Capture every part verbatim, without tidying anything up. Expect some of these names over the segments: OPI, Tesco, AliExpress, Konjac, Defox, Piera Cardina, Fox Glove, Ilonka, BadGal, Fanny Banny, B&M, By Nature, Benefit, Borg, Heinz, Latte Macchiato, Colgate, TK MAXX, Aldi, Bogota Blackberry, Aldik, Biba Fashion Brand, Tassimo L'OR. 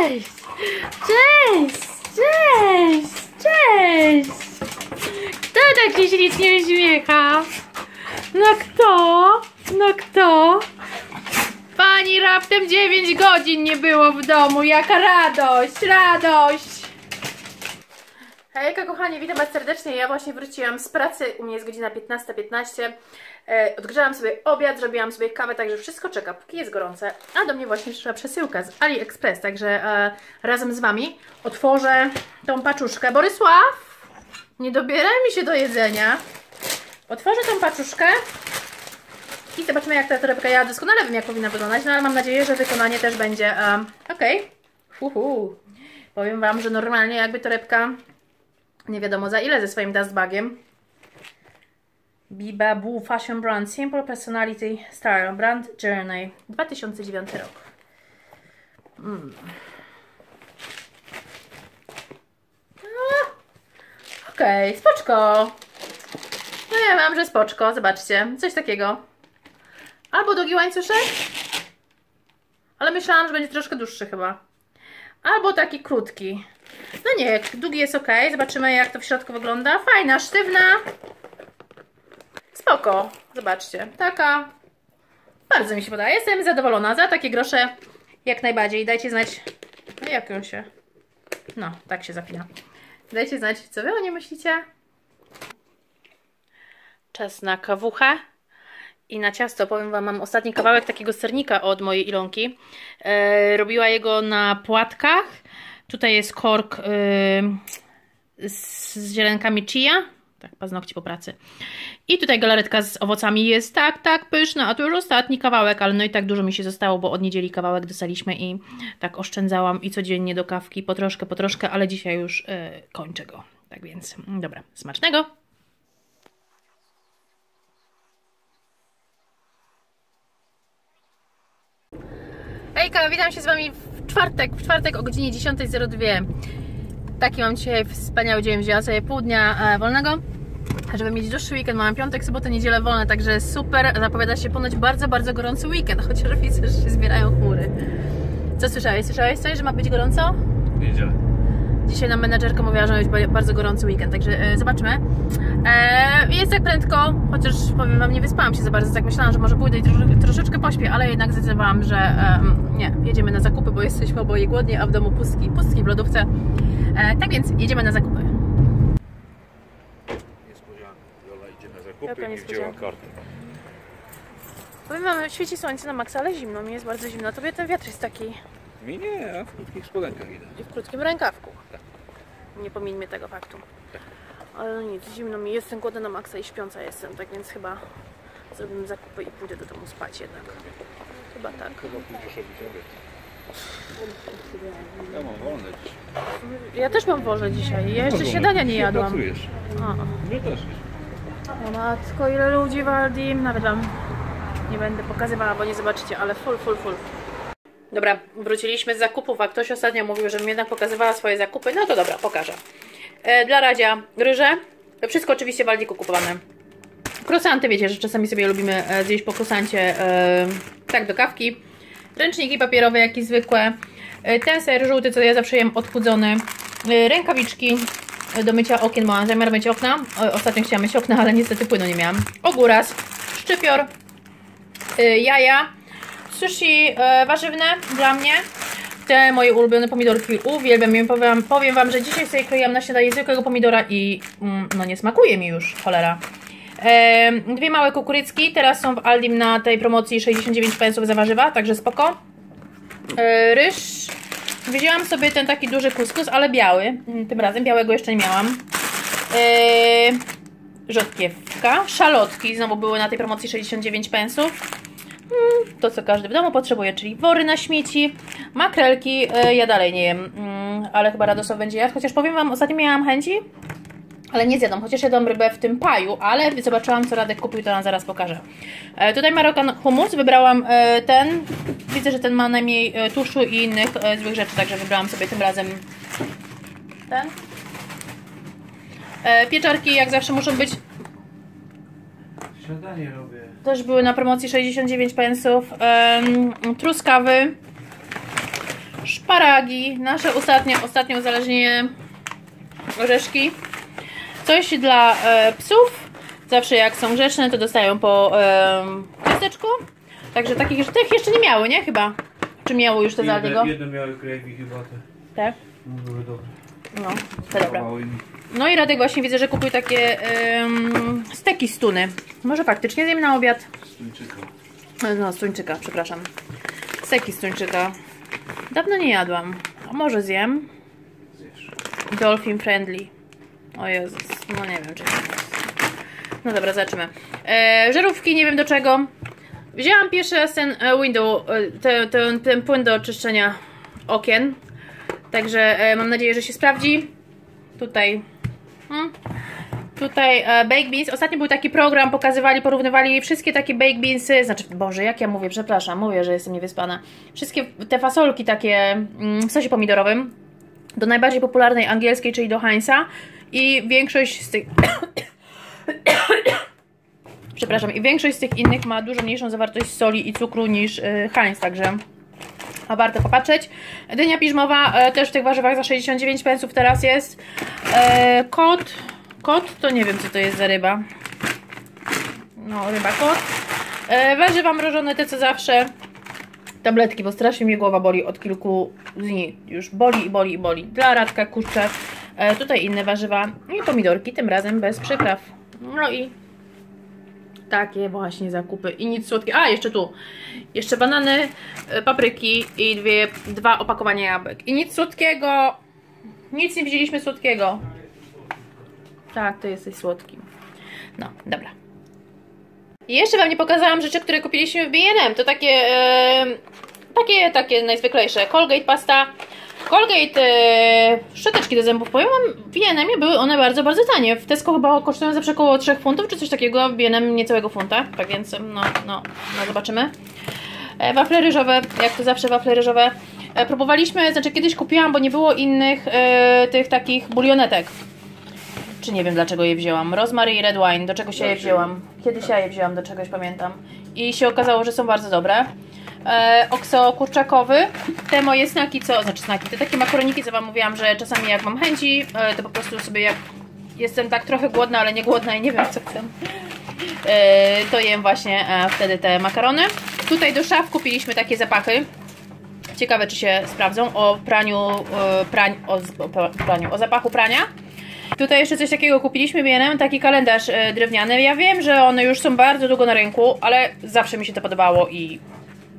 Cześć! Cześć! Cześć! Cześć! Kto tak się ślicznie uśmiecha? No kto? No kto? Pani raptem dziewięć godzin nie było w domu. Jaka radość! Radość! Hejka kochani, witam was serdecznie. Ja właśnie wróciłam z pracy. U mnie jest godzina piętnasta piętnaście. Odgrzałam sobie obiad, zrobiłam sobie kawę, także wszystko czeka, póki jest gorące. A do mnie właśnie przyszła przesyłka z AliExpress, także e, razem z wami otworzę tą paczuszkę. Borysław, nie dobieraj mi się do jedzenia. Otworzę tą paczuszkę i zobaczymy, jak ta torebka, ja doskonale wiem, jak powinna wyglądać, no ale mam nadzieję, że wykonanie też będzie e, ok. Uhu. Powiem wam, że normalnie jakby torebka nie wiadomo za ile ze swoim dustbagiem. Biba Fashion Brand, Simple Personality Style, Brand Journey, dwa tysiące dziewiąty rok. Mm. Okej, okay, spoczko. No ja mam, że spoczko, zobaczcie, coś takiego. Albo długi łańcuszek, ale myślałam, że będzie troszkę dłuższy chyba. Albo taki krótki. No nie, długi jest ok, zobaczymy, jak to w środku wygląda. Fajna, sztywna. Spoko, zobaczcie, taka bardzo mi się podoba, jestem zadowolona, za takie grosze jak najbardziej. Dajcie znać, no jak ją się, no tak się zapina, dajcie znać, co wy o nie myślicie. Czas na kawuchę i na ciasto. Powiem wam, mam ostatni kawałek takiego sernika od mojej Ilonki, e, robiła jego na płatkach. Tutaj jest kork e, z, z zielenkami chia. Tak, paznokci po pracy. I tutaj galaretka z owocami jest tak, tak pyszna, a tu już ostatni kawałek, ale no i tak dużo mi się zostało, bo od niedzieli kawałek dostaliśmy i tak oszczędzałam i codziennie do kawki po troszkę, po troszkę, ale dzisiaj już yy, kończę go. Tak więc, dobra, smacznego! Hejka, witam się z wami w czwartek, w czwartek o godzinie dziesiąta zero dwa. Taki mam dzisiaj wspaniały dzień, wzięłam sobie pół dnia wolnego, żeby mieć dłuższy weekend. Mam piątek, sobotę, niedzielę wolne, także super. Zapowiada się ponoć bardzo, bardzo gorący weekend, chociaż widzę, że się zbierają chmury. Co słyszałeś? Słyszałeś coś, że ma być gorąco? Niedzielę. Dzisiaj nam menedżerka mówiła, że ma być bardzo gorący weekend, także zobaczymy. Eee, jest tak prędko, chociaż powiem wam, nie wyspałam się za bardzo, tak myślałam, że może pójdę i trosze, troszeczkę pośpię, ale jednak zdecydowałam, że e, nie, jedziemy na zakupy, bo jesteśmy oboje głodni, a w domu pustki, pustki w lodówce. E, tak więc jedziemy na zakupy. Niespodzianka, Jola idzie na zakupy i nie wzięła karty. Powiem wam, świeci słońce na maksa, ale zimno, mi jest bardzo zimno, tobie ten wiatr jest taki... Mi nie, a w krótkich spodenkach idę. I w krótkim rękawku. Tak. Nie pomijmy tego faktu. Tak. Ale no nic, zimno mi, jestem głodna na maksa i śpiąca jestem, tak więc chyba zrobimy zakupy i pójdę do domu spać jednak. Chyba tak. Chyba pójdziesz robić obiad. Ja mam wolne dzisiaj. Ja też mam wolne dzisiaj, ja jeszcze śniadania nie jadłam. Pracujesz. Ja też. O matko, ile ludzi w Aldi. Nawet wam nie będę pokazywała, bo nie zobaczycie, ale full, full, full. Dobra, wróciliśmy z zakupów, a ktoś ostatnio mówił, żebym jednak pokazywała swoje zakupy. No to dobra, pokażę. Dla Radzia ryże, wszystko oczywiście w Aldiku kupowane. Krosanty, wiecie, że czasami sobie lubimy zjeść po krosancie, tak do kawki. Ręczniki papierowe, jak i zwykłe. Ten ser żółty, co ja zawsze jem, odchudzony. Rękawiczki do mycia okien, bo mam zamiar myć okna. Ostatnio chciałam myć okna, ale niestety płynu nie miałam. Ogóras, szczypior, jaja, sushi warzywne dla mnie. Te moje ulubione pomidorki, uwielbiam je. Powiem, powiem wam, że dzisiaj sobie kroiłam na śniadanie zwykłego pomidora i mm, no nie smakuje mi już, cholera. E, dwie małe kukurydzki, teraz są w Aldim na tej promocji sześćdziesiąt dziewięć pensów za warzywa, także spoko. E, ryż, wzięłam sobie ten taki duży kuskus, ale biały, tym razem białego jeszcze nie miałam. E, rzodkiewka, szalotki, znowu były na tej promocji sześćdziesiąt dziewięć pensów. To, co każdy w domu potrzebuje, czyli wory na śmieci, makrelki, ja dalej nie jem, ale chyba Radosław będzie jadł, chociaż powiem wam, ostatnio miałam chęci, ale nie zjadłam, chociaż jadłam rybę w tym paju, ale zobaczyłam, co Radek kupił, to nam zaraz pokażę. Tutaj Marokan hummus, wybrałam ten, widzę, że ten ma najmniej tuszu i innych złych rzeczy, także wybrałam sobie tym razem ten. Pieczarki, jak zawsze, muszą być... Śniadanie robię. Też były na promocji sześćdziesiąt dziewięć pensów. Truskawy, szparagi, nasze ostatnie, ostatnie uzależnienie, orzeszki. Coś dla e, psów. Zawsze jak są grzeczne, to dostają po e, kosteczku. Także takich tych jeszcze nie miały, nie? Chyba. Czy miały już te za Aldiego? Jedne miały krewi chyba te. Tak? No, były dobre. No, to dobra. No i Radek właśnie widzę, że kupuje takie ym, steki z tuny. Może faktycznie zjem na obiad? Z tuńczyka. No, z tuńczyka, przepraszam. Steki z tuńczyka. Dawno nie jadłam. A może zjem? Zjesz. Dolphin friendly. O Jezus, no nie wiem czy to jest. No dobra, zobaczymy. E, żarówki, nie wiem do czego. Wzięłam pierwszy raz ten window, ten, ten, ten płyn do czyszczenia okien. Także mam nadzieję, że się sprawdzi. Tutaj hmm. Tutaj bake beans. Ostatnio był taki program, pokazywali, porównywali wszystkie takie bake beansy. Znaczy, Boże, jak ja mówię, przepraszam, mówię, że jestem niewyspana. Wszystkie te fasolki takie w sosie pomidorowym. Do najbardziej popularnej angielskiej, czyli do Heinza. I większość z tych... Przepraszam, i większość z tych innych ma dużo mniejszą zawartość soli i cukru niż Heinz, także... A warto popatrzeć. Dynia piżmowa e, też w tych warzywach za sześćdziesiąt dziewięć pensów teraz jest. E, kot. Kot to nie wiem co to jest za ryba. No ryba kot. E, warzywa mrożone te co zawsze. Tabletki, bo strasznie mnie głowa boli od kilku dni. Już boli i boli i boli. Dla Radka kurczę. E, tutaj inne warzywa. I pomidorki, tym razem bez przypraw. No i takie właśnie zakupy i nic słodkie. A, jeszcze tu. Jeszcze banany, papryki i dwie, dwa opakowania jabłek. I nic słodkiego. Nic nie widzieliśmy słodkiego. Tak, ty jesteś słodkim. No, dobra. I jeszcze Wam nie pokazałam rzeczy, które kupiliśmy w B and M. To takie, e, takie, takie najzwyklejsze. Colgate pasta. Colgate e, szczoteczki do zębów. Powiem Wam, w B and M były one bardzo, bardzo tanie. W Tesco chyba kosztują zawsze około trzech funtów, czy coś takiego. W B and M niecałego funta. Tak więc, no, no, no zobaczymy. E, wafle ryżowe, jak to zawsze wafle ryżowe. E, próbowaliśmy, znaczy kiedyś kupiłam, bo nie było innych e, tych takich bulionetek. Czy nie wiem dlaczego je wzięłam. Rosemary i red wine, do czego się je wzięłam. Kiedyś ja je wzięłam, do czegoś pamiętam. I się okazało, że są bardzo dobre. E, okso kurczakowy. Te moje snaki, co, znaczy snaki, te takie makaroniki, co Wam mówiłam, że czasami jak mam chęci, e, to po prostu sobie jak jestem tak trochę głodna, ale nie głodna i nie wiem co chcę, e, to jem właśnie e, wtedy te makarony. Tutaj do szaf kupiliśmy takie zapachy. Ciekawe czy się sprawdzą. O praniu, e, prań, o, o, praniu, o zapachu prania. Tutaj jeszcze coś takiego kupiliśmy, mianem taki kalendarz e, drewniany. Ja wiem, że one już są bardzo długo na rynku, ale zawsze mi się to podobało i...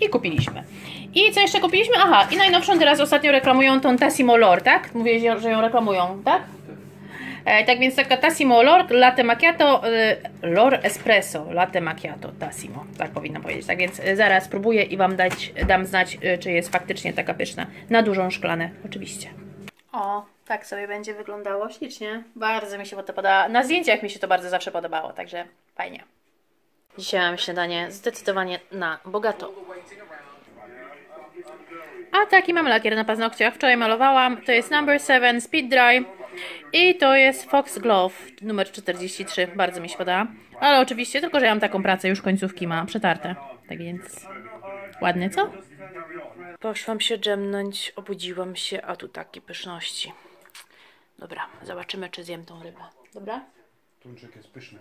I kupiliśmy. I co jeszcze kupiliśmy? Aha, i najnowszą teraz ostatnio reklamują tą Tassimo L'OR, tak? Mówię, że ją reklamują, tak? E, tak więc taka Tassimo L'OR, Latte Macchiato, e, L'OR Espresso, Latte Macchiato, Tassimo, tak powinno powiedzieć. Tak więc zaraz spróbuję i Wam dać, dam znać, czy jest faktycznie taka pyszna. Na dużą szklanę, oczywiście. O, tak sobie będzie wyglądało ślicznie. Bardzo mi się to podoba. Na zdjęciach mi się to bardzo zawsze podobało, także fajnie. Dzisiaj mam śniadanie zdecydowanie na bogato. A taki mam lakier na paznokciach. Wczoraj malowałam. To jest Number seven Speed Dry. I to jest Fox Glove numer czterdzieści trzy. Bardzo mi się podoba. Ale oczywiście, tylko że ja mam taką pracę. Już końcówki ma przetarte. Tak więc ładny, co? Poszłam się dżemnąć, obudziłam się, a tu takie pyszności. Dobra, zobaczymy czy zjem tą rybę. Dobra? Tuńczyk jest pyszny.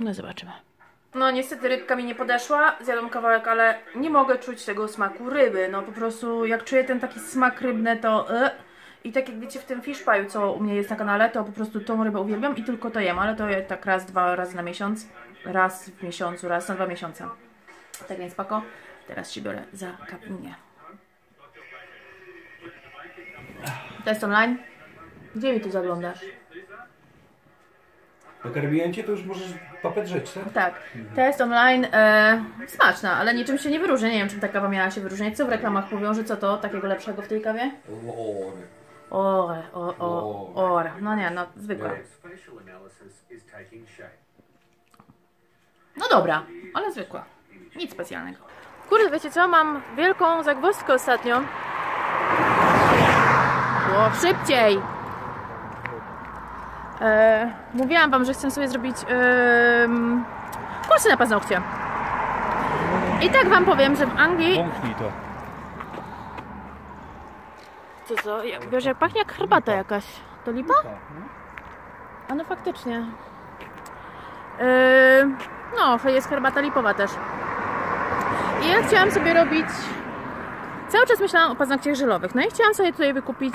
No zobaczymy. No niestety rybka mi nie podeszła. Zjadłam kawałek, ale nie mogę czuć tego smaku ryby. No po prostu jak czuję ten taki smak rybny to yy. I tak jak wiecie w tym fish pie, co u mnie jest na kanale, to po prostu tą rybę uwielbiam i tylko to jem. Ale to je tak raz, dwa razy na miesiąc. Raz w miesiącu, raz na dwa miesiące. Tak więc pako, teraz się biorę za kapunię. Test online. Gdzie mi tu zaglądasz? Pokarmiłem Cię, to już możesz papet rzeć, tak? Tak. Mhm. Test online e, smaczna, ale niczym się nie wyróżnia. Nie wiem, czym ta kawa miała się wyróżniać. Co w reklamach mówią, że co to takiego lepszego w tej kawie? O, o, o, o. No nie, no zwykła. No dobra, ale zwykła. Nic specjalnego. Kurde, wiecie co? Mam wielką zagwozdkę ostatnio. O, szybciej! E, mówiłam Wam, że chcę sobie zrobić e, kursy na paznokcie. I tak Wam powiem, że w Anglii... Pomknij to. to co? Wiesz, jak pachnie jak herbata jakaś. To lipa? A no faktycznie. Yy, no, jest herbata lipowa też. I ja chciałam sobie robić... Cały czas myślałam o paznokciach żelowych. No i chciałam sobie tutaj wykupić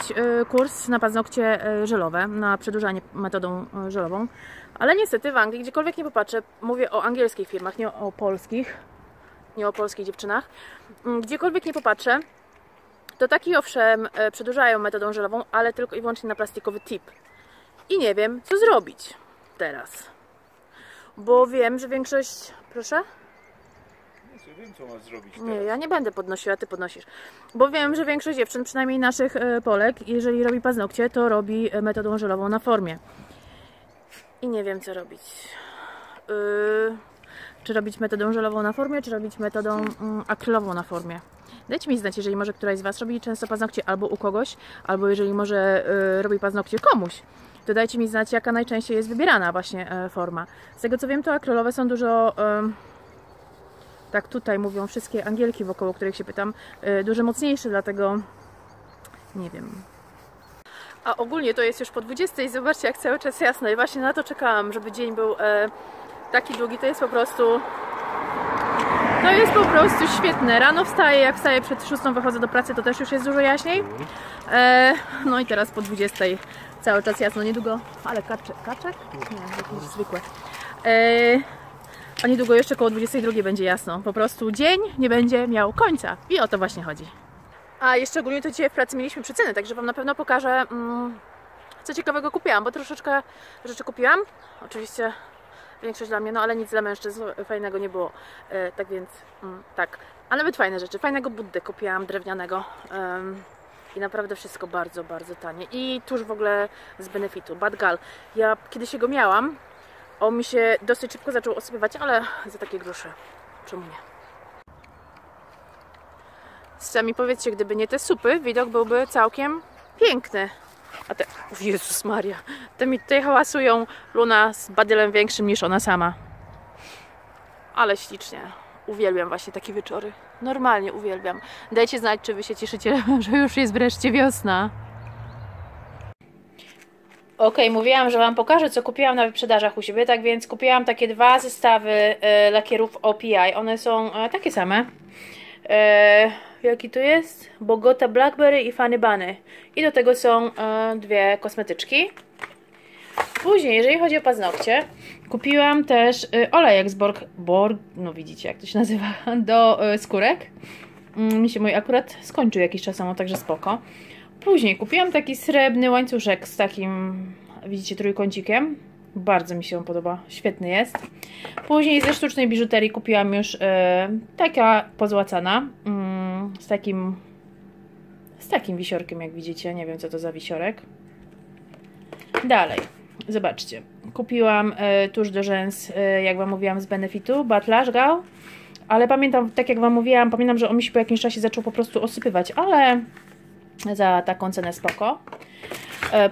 kurs na paznokcie żelowe, na przedłużanie metodą żelową. Ale niestety w Anglii, gdziekolwiek nie popatrzę, mówię o angielskich firmach, nie o polskich, nie o polskich dziewczynach, gdziekolwiek nie popatrzę, to taki owszem przedłużają metodą żelową, ale tylko i wyłącznie na plastikowy tip. I nie wiem, co zrobić teraz. Bo wiem, że większość... Proszę? Nie wiem, co masz zrobić teraz. Nie, ja nie będę podnosiła, ty podnosisz. Bo wiem, że większość dziewczyn, przynajmniej naszych Polek, jeżeli robi paznokcie, to robi metodą żelową na formie. I nie wiem, co robić. Yy, czy robić metodą żelową na formie, czy robić metodą mm, akrylową na formie. Dajcie mi znać, jeżeli może któraś z Was robi często paznokcie albo u kogoś, albo jeżeli może yy, robi paznokcie komuś, to dajcie mi znać, jaka najczęściej jest wybierana właśnie yy, forma. Z tego co wiem, to akrylowe są dużo... Yy, tak tutaj mówią wszystkie Angielki, wokoło których się pytam, yy, dużo mocniejsze, dlatego nie wiem. A ogólnie to jest już po dwudziestej i zobaczcie, jak cały czas jasno. I właśnie na to czekałam, żeby dzień był e, taki długi. To jest po prostu... To jest po prostu świetne. Rano wstaję, jak wstaję przed szóstą, wychodzę do pracy, to też już jest dużo jaśniej. E, no i teraz po dwudziestej cały czas jasno. Niedługo... Ale kaczek? Kaczek? Nie, jakieś zwykłe. E, a niedługo jeszcze koło dwudziestej drugiej będzie jasno. Po prostu dzień nie będzie miał końca. I o to właśnie chodzi. A jeszcze ogólnie to dzisiaj w pracy mieliśmy przeceny, także Wam na pewno pokażę, mm, co ciekawego kupiłam, bo troszeczkę rzeczy kupiłam. Oczywiście większość dla mnie, no ale nic dla mężczyzn fajnego nie było. E, tak więc, mm, tak. A nawet fajne rzeczy. Fajnego buddy kupiłam, drewnianego. Um, I naprawdę wszystko bardzo, bardzo tanie. I tuż w ogóle z Benefitu. BadGal. Ja kiedyś jego miałam. On mi się dosyć szybko zaczął osypywać, ale za takie grosze. Czemu nie? Sami powiedzcie, gdyby nie te supy, widok byłby całkiem piękny. A te... O Jezus Maria. Te mi tutaj hałasują. Luna z badylem większym niż ona sama. Ale ślicznie. Uwielbiam właśnie takie wieczory. Normalnie uwielbiam. Dajcie znać, czy Wy się cieszycie, że już jest wreszcie wiosna. Okej, okay, mówiłam, że Wam pokażę, co kupiłam na wyprzedażach u siebie. Tak więc kupiłam takie dwa zestawy lakierów O P I. One są takie same. Eee, jaki tu jest? Bogota Blackberry i Fanny Banny. I do tego są e, dwie kosmetyczki. Później, jeżeli chodzi o paznokcie, kupiłam też e, olejek z Borg, Borg, no widzicie jak to się nazywa, do e, skórek. Mm, mi się mój akurat skończył jakiś czas temu, także spoko. Później kupiłam taki srebrny łańcuszek z takim, widzicie, trójkącikiem. Bardzo mi się on podoba, świetny jest. Później ze sztucznej biżuterii kupiłam już e, taka pozłacana, mm, z takim z takim wisiorkiem, jak widzicie. Nie wiem, co to za wisiorek. Dalej, zobaczcie. Kupiłam e, tusz do rzęs, e, jak Wam mówiłam, z Benefitu, BadGal. Ale pamiętam, tak jak Wam mówiłam, pamiętam, że on mi się po jakimś czasie zaczął po prostu osypywać, ale za taką cenę spoko.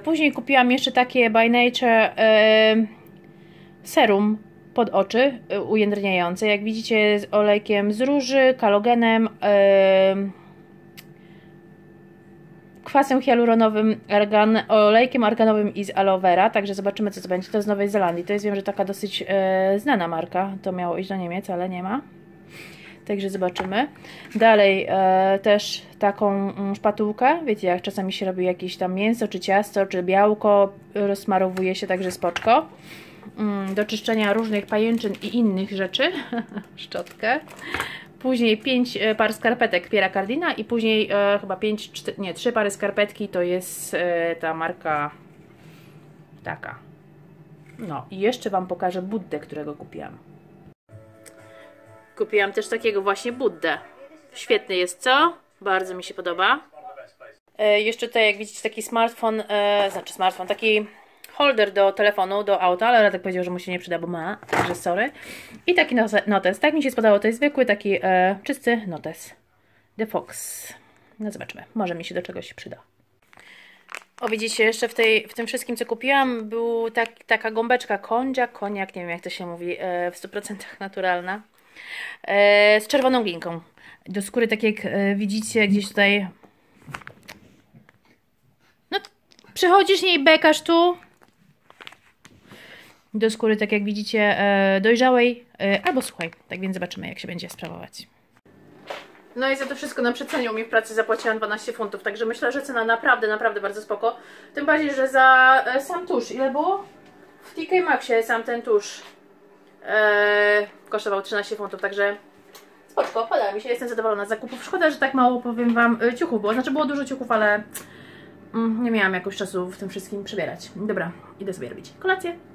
Później kupiłam jeszcze takie By Nature e, serum pod oczy e, ujędrniające. Jak widzicie, z olejkiem z róży, kalogenem, e, kwasem hialuronowym, argan, olejkiem arganowym i z aloe vera. Także zobaczymy, co to będzie. To z Nowej Zelandii. To jest, wiem, że taka dosyć e, znana marka. To miało iść do Niemiec, ale nie ma. Także zobaczymy. Dalej e, też taką szpatułkę. Wiecie, jak czasami się robi jakieś tam mięso, czy ciasto, czy białko, rozsmarowuje się, także spoczko. Mm, do czyszczenia różnych pajęczyn i innych rzeczy. Szczotkę. Później pięć par skarpetek Piera Cardina i później e, chyba pięć, czty, nie, trzy pary skarpetki to jest e, ta marka taka. No i jeszcze Wam pokażę buddę, którego kupiłam. Kupiłam też takiego właśnie buddę. Świetny jest, co? Bardzo mi się podoba. E, jeszcze tutaj, jak widzicie, taki smartfon, e, znaczy smartfon, taki holder do telefonu, do auta, ale Radek powiedział, że mu się nie przyda, bo ma, także sorry. I taki notes. Tak mi się spodobało, to jest zwykły, taki e, czysty notes. Defox. No zobaczymy, może mi się do czegoś przyda. O, widzicie, jeszcze w, tej, w tym wszystkim, co kupiłam, była tak, taka gąbeczka Konjac, Konjac, nie wiem jak to się mówi, e, w stu procentach naturalna. Z czerwoną glinką do skóry, tak jak widzicie gdzieś tutaj Przychodzisz nie i bekasz tu do skóry, tak jak widzicie, dojrzałej albo suchej. Tak więc zobaczymy, jak się będzie sprawować. No i za to wszystko na przeceniu mi w pracy zapłaciłam dwanaście funtów, także myślę, że cena naprawdę, naprawdę bardzo spoko. Tym bardziej, że za sam tusz, ile było? W T K Maxxie sam ten tusz e, kosztował trzynaście funtów, także spoczko, podoba mi się, jestem zadowolona z zakupów. Szkoda, że tak mało, powiem wam, ciuchów było, znaczy było dużo ciuchów, ale mm, nie miałam jakoś czasu w tym wszystkim przebierać. Dobra, idę sobie robić kolację.